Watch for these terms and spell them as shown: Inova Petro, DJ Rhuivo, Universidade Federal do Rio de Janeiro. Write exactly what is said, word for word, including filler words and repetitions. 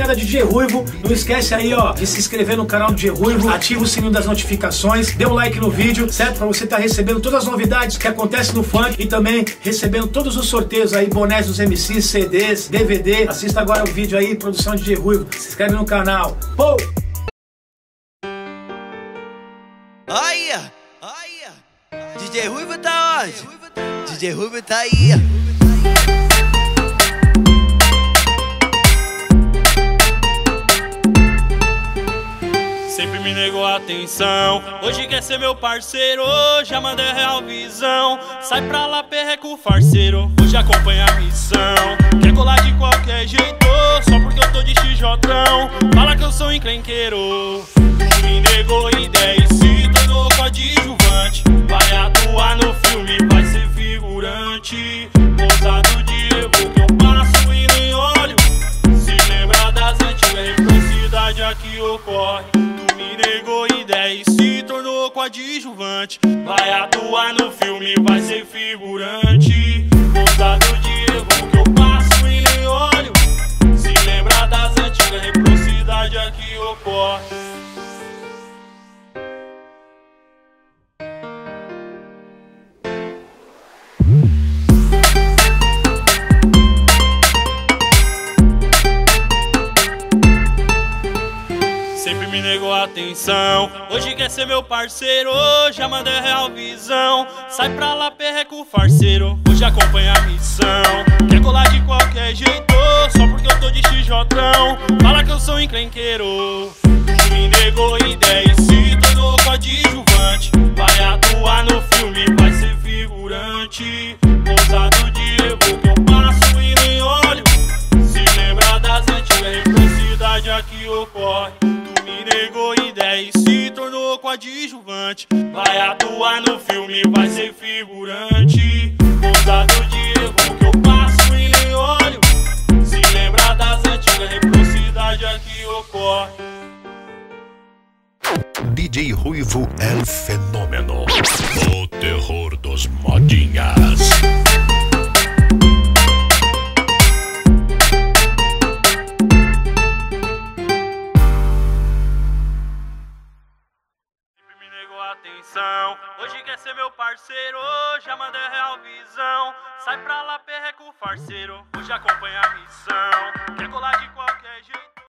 Era D J Rhuivo, não esquece aí ó de se inscrever no canal do D J Rhuivo, ativa o sininho das notificações, dê um like no vídeo, certo? Pra você estar tá recebendo todas as novidades que acontecem no funk e também recebendo todos os sorteios aí, bonés dos M Cs, C Ds, D V D. Assista agora o vídeo aí, produção de D J Rhuivo, se inscreve no canal. Pou! Olha! Olha! D J Rhuivo tá onde? D J Rhuivo tá aí. Sempre me negou atenção, hoje quer ser meu parceiro, já mandei real visão. Sai pra lá, perreco farceiro, hoje acompanha a missão. Quer colar de qualquer jeito, só porque eu tô de xijotão. Fala que eu sou encrenqueiro, me negou ideia e se tornou coadjuvante. Vai atuar no filme, vai ser figurante. Pousado de erro que eu passo e nem olho. Se lembra das antigas infelicidades aqui ocorre. Negou ideia e se tornou coadjuvante. Vai atuar no filme, vai ser figurante. Pousado de erro que eu passo e nem olho. Se lembrar das antigas reciprocidade aqui ocorre. Sempre me negou atenção, hoje quer ser meu parceiro, já mandei real visão. Sai pra lá, perreco farceiro, hoje acompanha a missão. Quer colar de qualquer jeito, só porque eu tô de xijotão. Fala que eu sou encrenqueiro, me negou ideia e se tornou coadjuvante. Vai atuar no filme, vai ser figurante. Pousado de erro que eu passo e nem olho. Se lembra das antigas infelicidades aqui ocorre. Negou ideia e se tornou coadjuvante. Vai atuar no filme, vai ser figurante. Pousado de erro que eu passo e nem olho. Se lembrar das antigas reciprocidade aqui ocorre. D J Rhuivo é o fenômeno, o terror dos modinhas. Hoje quer ser meu parceiro, já mandei real visão. Sai pra lá, perreco farceiro, hoje acompanha a missão. Quer colar de qual